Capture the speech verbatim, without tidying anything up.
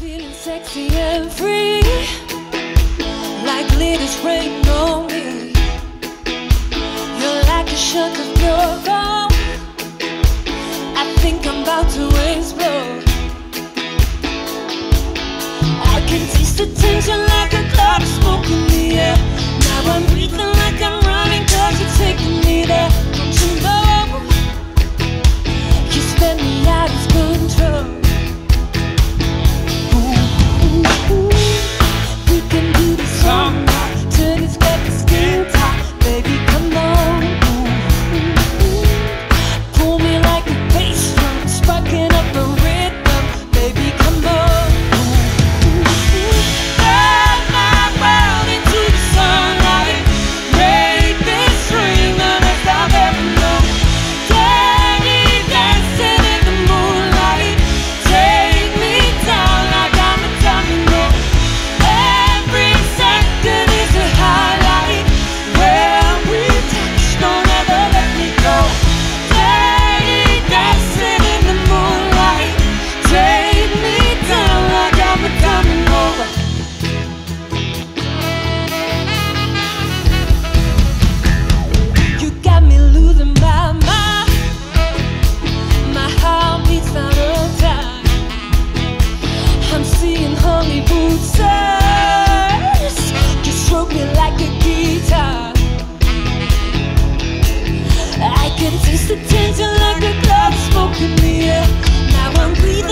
Feeling sexy and free, like glitters rain on me. You're like a shot of pure gold. I think I'm about to explode. I can taste the tension like a cloud of smoke in the air. Now I'm breathing like I'm running, cause you're taking me there. Don't you know, you spin me out of control. Taste the tension like a cloud of smoke in the air. Now I'm breathing.